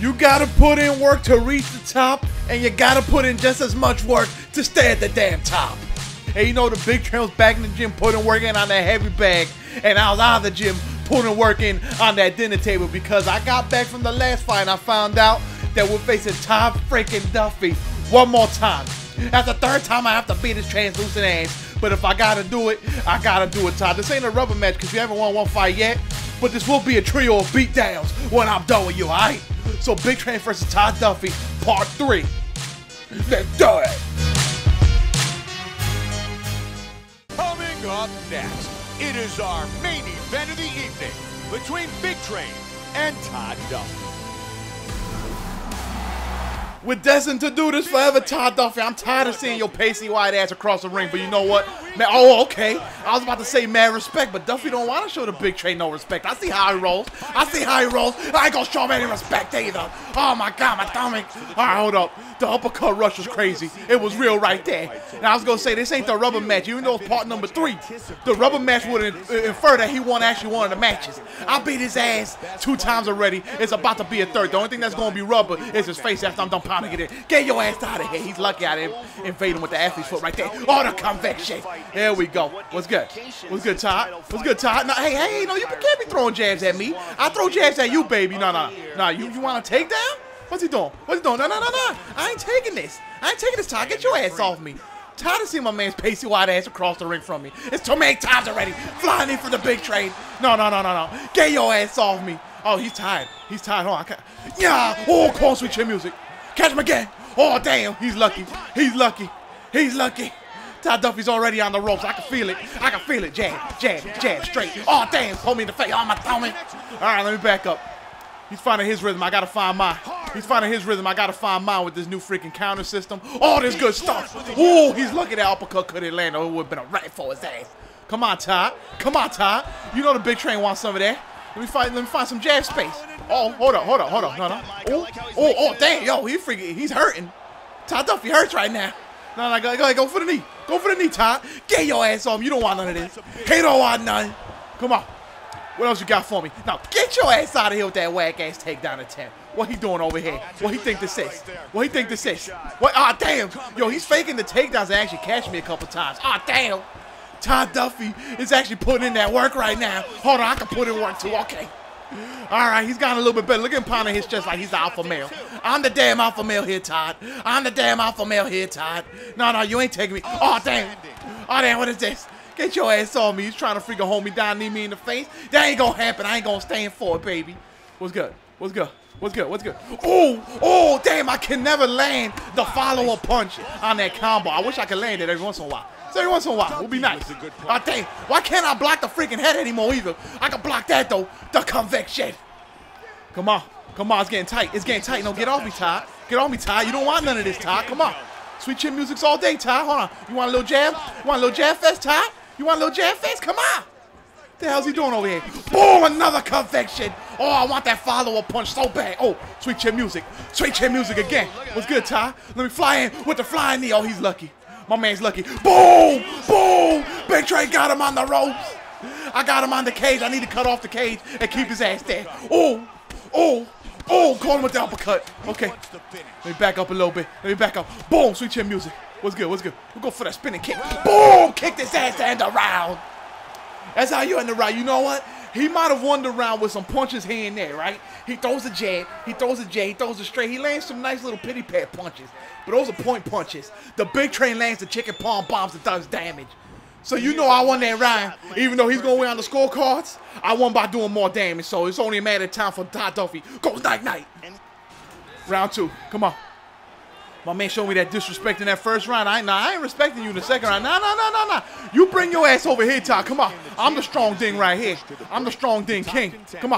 You gotta put in work to reach the top, and you gotta put in just as much work to stay at the damn top. And you know, the Big Train was back in the gym putting work in on that heavy bag, and I was out of the gym putting work in on that dinner table, because I got back from the last fight and I found out that we're facing Todd freaking Duffee one more time. That's the third time I have to beat his translucent ass, but if I gotta do it, I gotta do it, Todd. This ain't a rubber match because you haven't won one fight yet, but this will be a trio of beatdowns when I'm done with you, alright? So Big Train versus Todd Duffee, part 3. Let's do it! Coming up next, it is our main event of the evening between Big Train and Todd Duffee. We're destined to do this forever, Todd Duffee. I'm tired of seeing your pasty white ass across the ring, but you know what? Man, oh, okay. I was about to say mad respect, but Duffee don't want to show the Big Train no respect. I see how he rolls. I see how he rolls. I ain't going to show him any respect either. Oh, my God, my stomach. All right, hold up. The uppercut rush was crazy. It was real right there. And I was going to say, this ain't the rubber match, even though it's part number 3. The rubber match would infer that he won actually one of the matches. I beat his ass 2 times already. It's about to be a 3rd. The only thing that's going to be rubber is his face after I'm done pounding. Get your ass out of here. He's lucky I didn't invade him with the athlete's foot right there. Oh, the conviction. There we go. What's good? What's good, Todd? What's good, Todd? No, hey, no, you can't be throwing jabs at me. I throw jabs at you, baby. No, you want to take down? What's he doing? What's he doing? No. I ain't taking this. I ain't taking this, Todd. Get your ass off me. Tired of seeing my man's pasty wide ass across the ring from me. It's too many times already. Flying in for the Big Train. No. Get your ass off me. Oh, he's tired. He's tired. Oh, I can't. Yeah. Oh, cold switch your music. Catch him again. Oh, damn. He's lucky. He's lucky. He's lucky. Todd Duffee's already on the ropes. I can feel it. I can feel it. Jab, straight. Oh, damn. Pull me in the face. Oh, my stomach. All right, let me back up. He's finding his rhythm. I got to find mine. He's finding his rhythm. I got to find mine with this new freaking counter system. Oh, this good stuff. Oh, he's lucky that uppercut couldn't land, or it would have been a right for his ass. Come on, Todd. Come on, Todd. You know the Big Train wants some of that. Let me find some jab space. Oh, hold on. No. Oh, damn, yo, he's hurting. Todd Duffee hurts right now. No, go for the knee. Go for the knee, Todd. Get your ass off. You don't want none of this. He don't want none. Come on. What else you got for me? Now, get your ass out of here with that whack-ass takedown attempt. What he doing over here? What he think this is? What he think this is? What? Ah, damn. Yo, he's faking the takedowns and actually catch me a couple times. Ah, damn. Todd Duffee is actually putting in that work right now. Hold on, I can put in work too. Okay. All right, he's gotten a little bit better. Look at him pounding his chest like he's the alpha male. I'm the damn alpha male here, Todd. I'm the damn alpha male here, Todd. No, you ain't taking me. Oh, damn. Oh, damn, what is this? Get your ass on me. He's trying to freaking hold me down, knee me in the face. That ain't going to happen. I ain't going to stand for it, baby. What's good? What's good? What's good? What's good? Oh, damn, I can never land the follow-up punch on that combo. I wish I could land it every once in a while. Every once in a while, we'll be nice. I think. Why can't I block the freaking head anymore either? I can block that though. The conviction. Come on, come on. It's getting tight. It's getting tight. No, get off me, Todd. Get off me, Todd. You don't want none of this, Todd. Come on. Sweet chin music's all day, Todd. Hold on. You want a little jab? You want a little jab fest, Todd? You want a little jab fest? Come on. What the hell's he doing over here? Boom! Another conviction. Oh, I want that follow-up punch so bad. Oh, sweet chin music. Sweet chin music again. What's good, Todd? Let me fly in with the flying knee. Oh, he's lucky. My man's lucky. Boom! Boom! Big Train got him on the ropes. I got him on the cage. I need to cut off the cage and keep his ass there. Oh! Caught him with the uppercut. Okay. Let me back up a little bit. Let me back up. Boom! Sweet chin music. What's good? We'll go for that spinning kick. Boom! Kicked his ass to end the round. That's how you end the round. You know what? He might have won the round with some punches here and there, right? He throws a jab, he throws a jab, he throws a straight. He lands some nice little pity pad punches, but those are point punches. The Big Train lands the chicken palm bombs and does damage. So you know I won that round. Even though he's going to win on the scorecards, I won by doing more damage. So it's only a matter of time for Todd Duffee. Go night-night. Round 2. Come on. My man showed me that disrespect in that first round. I ain't respecting you in the second round. No. You bring your ass over here, Todd. Come on. I'm the strong ding right here. I'm the strong ding king. Come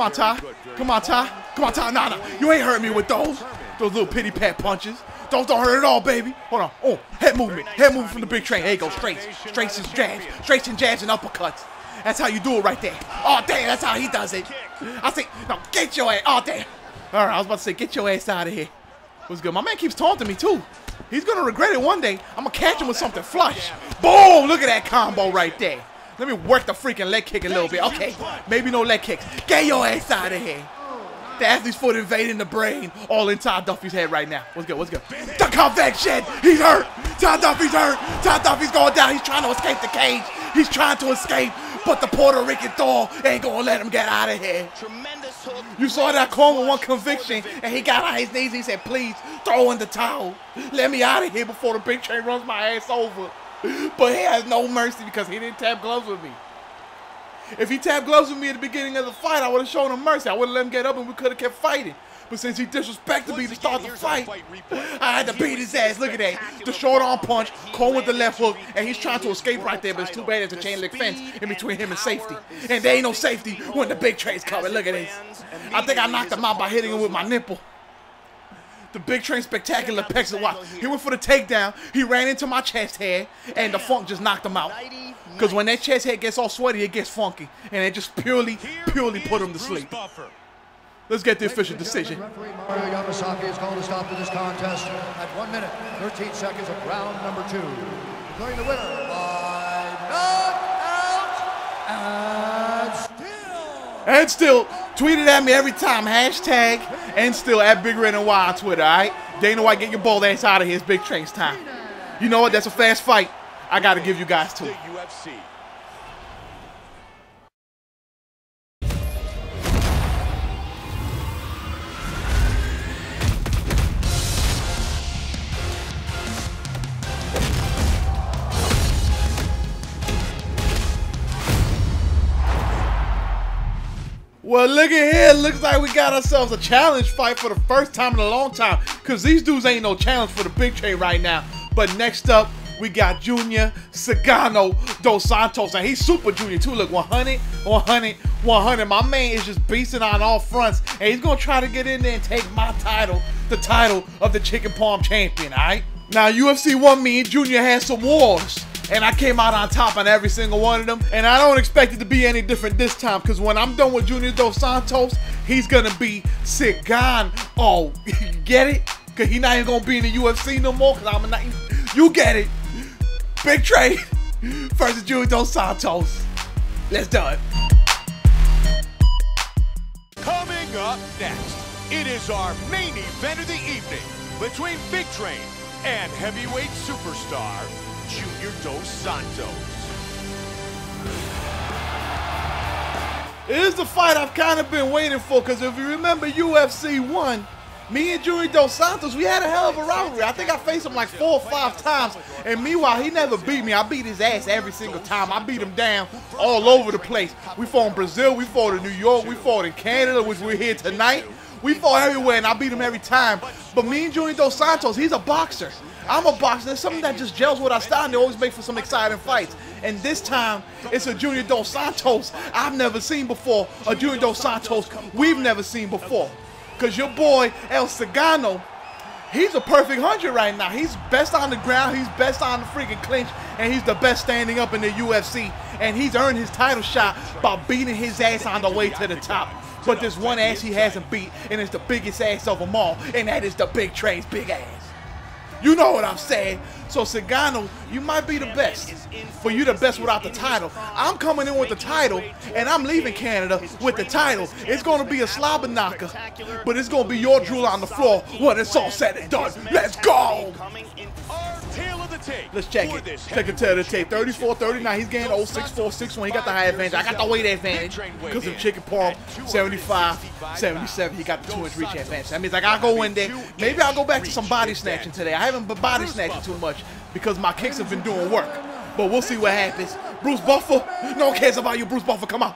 on, Todd. Come on, Todd. No. You ain't hurt me with those. Those little pity pat punches. Those don't hurt at all, baby. Hold on. Oh, head movement. Head movement from the Big Train. There you go. Straights and jabs. Straights and jabs and uppercuts. That's how you do it right there. Oh, damn. That's how he does it. I say, no, get your ass. Oh, damn. All right, I was about to say, get your ass out of here. What's good? My man keeps taunting me, too. He's going to regret it one day. I'm going to catch him with something flush. Boom! Look at that combo right there. Let me work the freaking leg kick a little bit. Okay, maybe no leg kicks. Get your ass out of here. The athlete's foot invading the brain, all in Todd Duffee's head right now. Let's go, let's go. The convection, he's hurt. Todd Duffee's hurt. Todd Duffee's going down. He's trying to escape the cage. He's trying to escape, but the Puerto Rican Thor ain't gonna let him get out of here. Tremendous. You saw that corner with one conviction, and he got on his knees. He said, please, throw in the towel. Let me out of here before the big train runs my ass over. But he has no mercy because he didn't tap gloves with me. If he tapped gloves with me at the beginning of the fight, I would have shown him mercy. I would have let him get up and we could have kept fighting. But since he disrespected me to start the fight, I had to beat his ass. Look at that. The short arm punch, Cole with the left hook, and he's trying to escape right there, but it's too bad there's a chain link fence in between him and safety. And there ain't no safety when the big train's coming. Look at this. I think I knocked him out by hitting him with my nipple. The big train spectacular pecs and watch. He went for the takedown. He ran into my chest hair, and the funk just knocked him out. Because when that chest hair gets all sweaty, it gets funky. And it just purely put him to sleep. Let's get the official decision. Referee Mario Yamasaki has called a stop to this contest at 1 minute, 13 seconds of round number 2. Declaring the winner by knockout and still. Tweet it at me every time. Hashtag and still at BigRedNY on Twitter, all right? Dana White, get your bald ass out of here. It's Big Train's time. You know what? That's a fast fight. I got to give you guys two. UFC. Well, look at here, looks like we got ourselves a challenge fight for the first time in a long time, because these dudes ain't no challenge for the big train right now. But next up, we got Junior Dos Santos, and he's super junior too. Look, 100, 100, 100. My man is just beasting on all fronts, and he's going to try to get in there and take my title, the title of the chicken palm champion, all right? Now, UFC 1, me and Junior had some wars, and I came out on top on every single one of them. And I don't expect it to be any different this time, because when I'm done with Junior Dos Santos, he's going to be sick gone. Oh, get it? Because he's not even going to be in the UFC no more, because I'm not even... You get it. Big Train versus Junior Dos Santos. Let's do it. Coming up next, it is our main event of the evening between Big Train and heavyweight superstar Junior Dos Santos. It is the fight I've kind of been waiting for, because if you remember UFC 1, me and Junior Dos Santos, we had a hell of a rivalry. I think I faced him like 4 or 5 times, and meanwhile, he never beat me. I beat his ass every single time. I beat him down all over the place. We fought in Brazil, we fought in New York, we fought in Canada, which we're here tonight. We fought everywhere, and I beat him every time. But me and Junior Dos Santos, he's a boxer. I'm a boxer. There's something that just gels with our style, and they always make for some exciting fights. And this time, it's a Junior Dos Santos I've never seen before, a Junior Dos Santos we've never seen before. Because your boy, El Cigano, he's a perfect 100 right now. He's best on the ground, he's best on the freaking clinch, and he's the best standing up in the UFC. And he's earned his title shot by beating his ass on the way to the top. But there's one ass he hasn't beat, and it's the biggest ass of them all, and that is the Big Train's big ass. You know what I'm saying? So Cigano, you might be the best, but you're the best without the title. I'm coming in with the title, and I'm leaving Canada with the title. It's going to be a slobber knocker, but it's going to be your drool on the floor when it's all said and done. Let's go! Let's check it. Check it to the tape. 34-39. He's gained 0-6-4-6-1. He got the high advantage. I got the weight advantage because of chicken palm. 75-77. He got the 2-inch reach advantage. That means I gotta go in there. Maybe I'll go back to some body snatching today. I haven't been body snatching too much because my kicks have been doing work. But we'll see what happens. Bruce Buffer. No one cares about you, Bruce Buffer. Come on.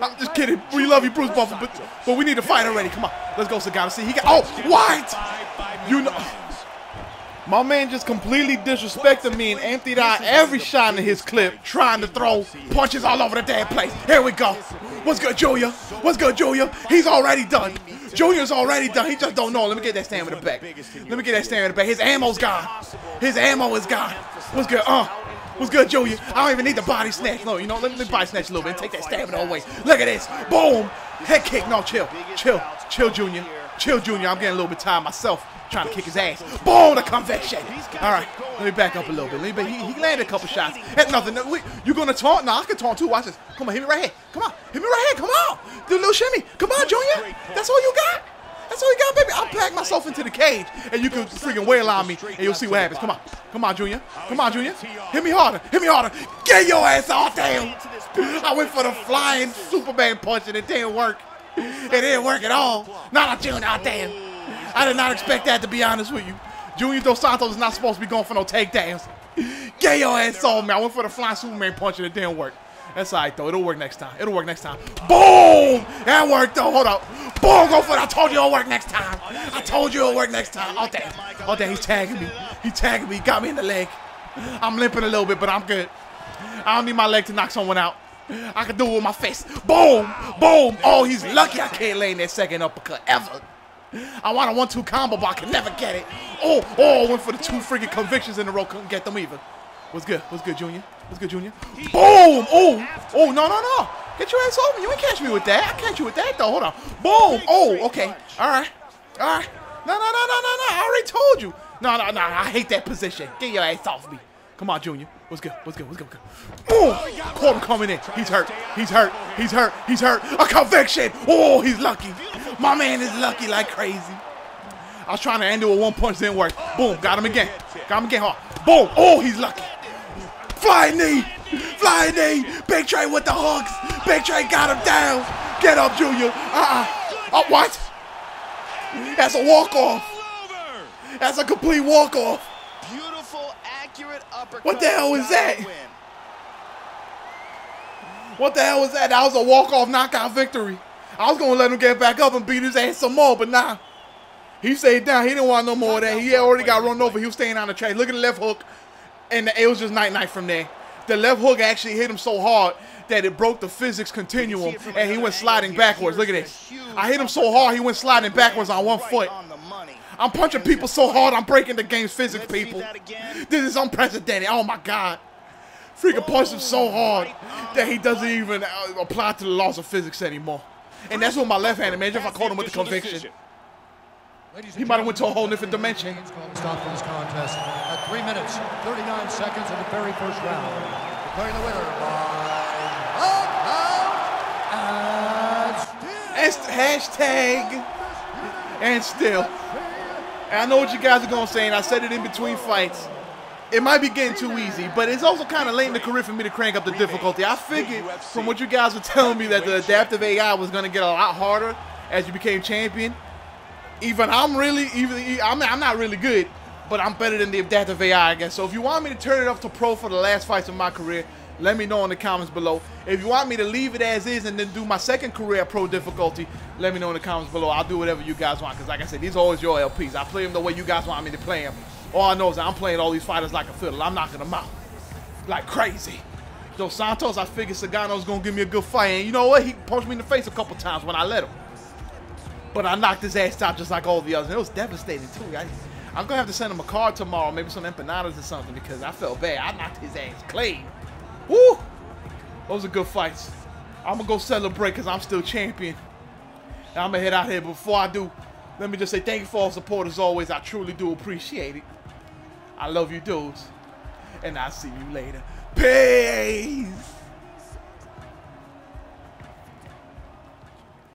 I'm just kidding. We love you, Bruce Buffer, but we need to fight already. Come on. Let's go, Cigano. See, he got... Oh, what? You know... My man just completely disrespected me and emptied out every shot in his clip, trying to throw punches all over the damn place. Here we go. What's good, Junior? What's good, Junior? He's already done. Junior's already done. He just don't know. Let me get that stand in the back. Let me get that stand in the back. His ammo's gone. His ammo is gone. What's good? What's good, Junior? I don't even need the body snatch. No, you know, let me body snatch a little bit and take that stamina away. Look at this. Boom. Head kick. No, chill. Chill. Chill, Junior. Chill, Junior. I'm getting a little bit tired myself. Trying to kick his ass. Boom, the conviction. All right. Let me back up a little bit. Let me back. He landed a couple shots. That's nothing. You gonna taunt? Nah, I can taunt too. Watch this. Come on, hit me right here. Come on, hit me right here. Come on. Do a little shimmy. Come on, Junior. That's all you got. That's all you got, baby. I'll pack myself into the cage, and you can freaking wail on me, and you'll see what happens. Come on. Come on, Junior. Come on, Junior. Hit me harder. Hit me harder. Get your ass off. Damn. I went for the flying Superman punch, and it didn't work. It didn't work at all. Not a Junior. Oh, damn. I did not expect that, to be honest with you. Junior Dos Santos is not supposed to be going for no takedowns. Get your ass off, man. I went for the flying Superman punch, and it didn't work. That's all right, though. It'll work next time. It'll work next time. Boom! That worked, though. Hold up. Boom! Go for it. I told you it'll work next time. I told you it'll work next time. Oh, damn. Oh, damn. He's tagging me. He tagging me. He got me in the leg. I'm limping a little bit, but I'm good. I don't need my leg to knock someone out. I can do it with my fist. Boom! Boom! Oh, he's lucky I can't land that second uppercut ever. I want a 1-2 combo, but I can never get it. Oh, oh, I went for the two freaking convictions in a row. Couldn't get them either. What's good? What's good, Junior? What's good, Junior? Boom! Oh! Oh, no, no, no. Get your ass over. You ain't catch me with that. I catch you with that, though. Hold on. Boom! Oh, okay. All right. All right. No, no, no, no, no, no. I already told you. No, no, no. I hate that position. Get your ass off me. Come on, Junior. What's good? What's good? What's good? Boom! Caught him coming in. He's hurt. He's hurt. He's hurt. He's hurt. A conviction! Oh, he's lucky. My man is lucky like crazy. I was trying to end it with one punch, didn't work. Boom! Got him again. Got him again hard. Boom! Oh, he's lucky. Fly knee! Fly knee! Big Train with the hooks! Big Train got him down! Get up, Junior! Oh, what? That's a walk-off! That's a complete walk-off! What the hell is that? What the hell was that? That was a walk-off knockout victory. I was gonna let him get back up and beat his ass some more, but nah. He stayed down. He didn't want no more of that. He already got run over. He was staying on the track. Look at the left hook, and it was just night-night from there. The left hook actually hit him so hard that it broke the physics continuum, and he went sliding backwards. Look at this. I hit him so hard, he went sliding backwards on one foot. I'm punching people so hard, I'm breaking the game's physics, people. This is unprecedented. Oh, my God. Freaking punched him so hard that he doesn't even apply to the laws of physics anymore. And that's what my left hand, man. If I caught him with the conviction, he might have went to a whole different dimension. Stop for this contest at 3 minutes, 39 seconds of the very first round. Declaring the winner by #and still. And I know what you guys are going to say, and I said it in between fights. It might be getting too easy, but it's also kind of late in the career for me to crank up the difficulty. I figured from what you guys were telling me that the adaptive AI was going to get a lot harder as you became champion. I'm not really good, but I'm better than the adaptive AI, I guess. So if you want me to turn it up to pro for the last fights of my career, let me know in the comments below. If you want me to leave it as is and then do my second career at pro difficulty, let me know in the comments below. I'll do whatever you guys want, because like I said, these are always your LPs. I play them the way you guys want me to play them. All I know is that I'm playing all these fighters like a fiddle. I'm knocking them out like crazy. Dos Santos, I figured Sagano's going to give me a good fight. And you know what? He punched me in the face a couple times when I let him. But I knocked his ass out just like all the others. And it was devastating, too. I'm going to have to send him a card tomorrow, maybe some empanadas or something, because I felt bad. I knocked his ass clean. Woo! Those are good fights. I'm going to go celebrate because I'm still champion. And I'm going to head out here. Before I do, let me just say thank you for all support as always. I truly do appreciate it. I love you dudes. And I'll see you later. Peace!